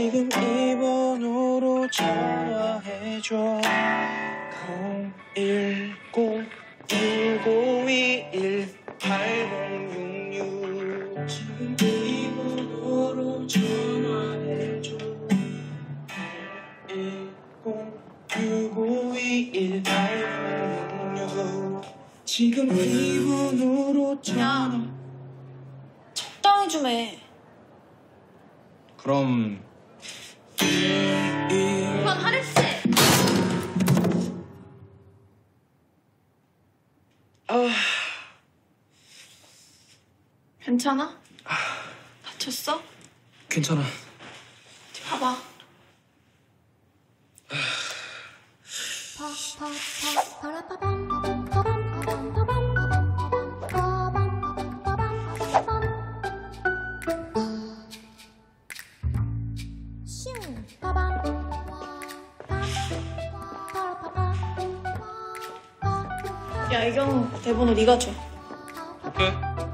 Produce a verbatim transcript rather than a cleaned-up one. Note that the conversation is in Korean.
지금 이 번호로 전화해줘. 공일공 육오이일 팔공육육 지금 이 번호로 전화해줘. 공일공 육오이일 팔공육육 지금 이 번호로 전화. 적당히 좀 해. 그럼 그럼 하늘씨. 아 괜찮아? 아... 다쳤어? 괜찮아. 어디 봐봐. 아... 야, 이경우 대본을 네가 줘. 오케이.